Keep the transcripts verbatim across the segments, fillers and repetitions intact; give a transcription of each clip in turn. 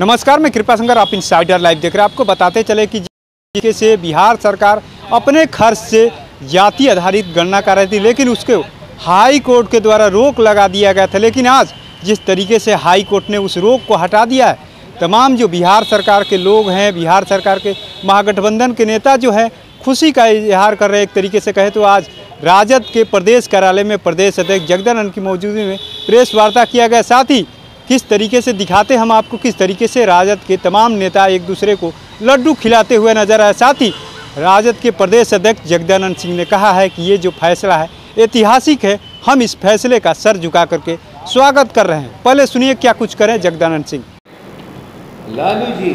नमस्कार, मैं कृपा शंकर, आप इनसाइडर लाइव देख रहे हैं। आपको बताते चले कि जिस तरीके से बिहार सरकार अपने खर्च से जाति आधारित गणना कर रही थी, लेकिन उसके हाई कोर्ट के द्वारा रोक लगा दिया गया था। लेकिन आज जिस तरीके से हाई कोर्ट ने उस रोक को हटा दिया है, तमाम जो बिहार सरकार के लोग हैं, बिहार सरकार के महागठबंधन के नेता जो है, खुशी का इजहार कर रहे हैं। एक तरीके से कहे तो आज राजद के प्रदेश कार्यालय में प्रदेश अध्यक्ष जगदानंद की मौजूदगी में प्रेस वार्ता किया गया। साथ ही किस तरीके से दिखाते हम आपको किस तरीके से राजद के तमाम नेता एक दूसरे को लड्डू खिलाते हुए नजर आए। साथ ही राजद के प्रदेश अध्यक्ष जगदानंद सिंह ने कहा है कि ये जो फैसला है ऐतिहासिक है, हम इस फैसले का सर झुका करके स्वागत कर रहे हैं। पहले सुनिए क्या कुछ करें जगदानंद सिंह। लालू जी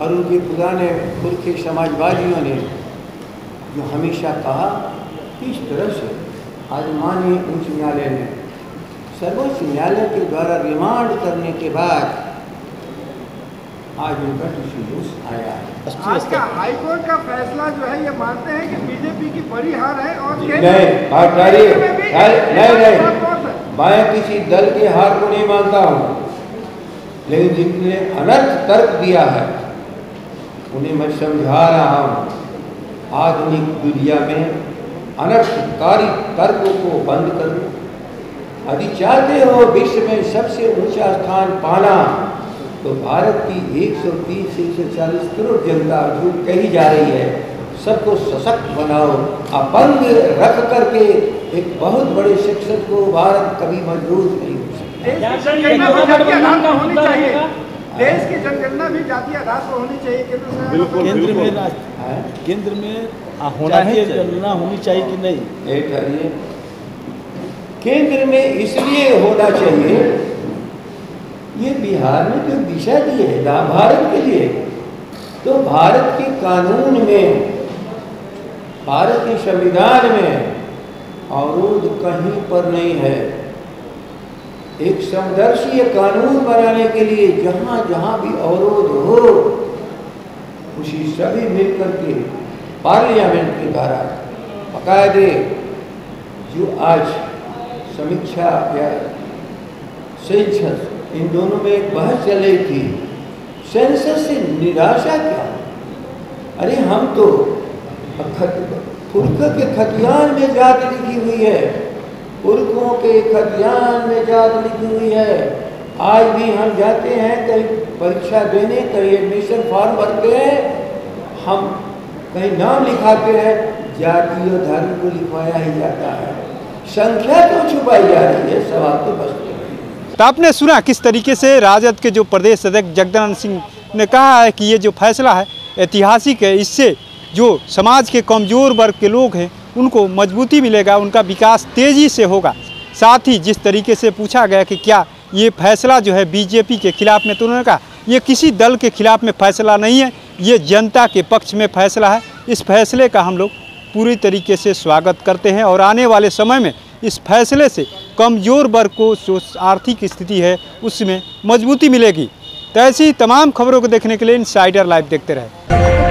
और उनके पुराने खुद के समाजवादियों ने जो हमेशा कहा, इस तरह से आज माननीय उच्च न्यायालय ने सर्वोच्च न्यायालय के द्वारा रिमांड करने के बाद आज उनका डिसीजन आया है। आज का हाई कोर्ट का फैसला जो है, ये मानते हैं कि बीजेपी की बड़ी हार है और नहीं, मैं किसी दल की हार को नहीं मानता हूँ, लेकिन जिनने अनर्थ तर्क दिया है उन्हें मैं समझा रहा हूँ। आधुनिक दुनिया में अनर्थकारी तर्क को बंद करो। यदि चाहते हो विश्व में सबसे ऊंचा स्थान पाना, तो भारत की एक सौ तीस से एक सौ चालीस करोड़ जनता जो कही जा रही है, सबको सशक्त बनाओ। अपंग रख करके एक बहुत बड़े शिक्षक को भारत कभी मजबूत नहीं हो सकता। देश की जनगणना भी जाति आधार पर होनी चाहिए। केंद्र में केंद्र में होना है, जनगणना होनी चाहिए कि नहीं? एक है केंद्र में, इसलिए होना चाहिए। ये बिहार में जो दिशा दी है ना भारत के लिए, तो भारत के कानून में, भारत के संविधान में अवरोध कहीं पर नहीं है। एक समदर्शीय कानून बनाने के लिए जहाँ जहाँ भी अवरोध हो, उसी सभी मिलकर के पार्लियामेंट के द्वारा बाकायदे जो आज समीक्षा या सेंसस, इन दोनों में एक बहस चल रही थी, सेंसस से निराशा क्या? अरे हम तो फुर्क के खतियान में जात लिखी हुई है, पुरखों के खतियान में जात लिखी हुई है। आज भी हम जाते हैं कहीं परीक्षा देने, कहीं एडमिशन फॉर्म भरते हैं, हम कहीं नाम लिखाते हैं, जाति और धर्म को लिखवाया ही जाता है, संख्या तो छुपाई जा रही है, सवाल तो बस। तो आपने सुना किस तरीके से राजद के जो प्रदेश अध्यक्ष जगदानंद सिंह ने कहा है कि ये जो फैसला है ऐतिहासिक है, इससे जो समाज के कमज़ोर वर्ग के लोग हैं उनको मजबूती मिलेगा, उनका विकास तेज़ी से होगा। साथ ही जिस तरीके से पूछा गया कि क्या ये फैसला जो है बीजेपी के खिलाफ में, तो उन्होंने कहा ये किसी दल के खिलाफ में फैसला नहीं है, ये जनता के पक्ष में फैसला है। इस फैसले का हम लोग पूरी तरीके से स्वागत करते हैं और आने वाले समय में इस फैसले से कमज़ोर वर्ग को जो आर्थिक स्थिति है उसमें मजबूती मिलेगी। तो ऐसी तमाम खबरों को देखने के लिए इनसाइडर लाइव देखते रहे।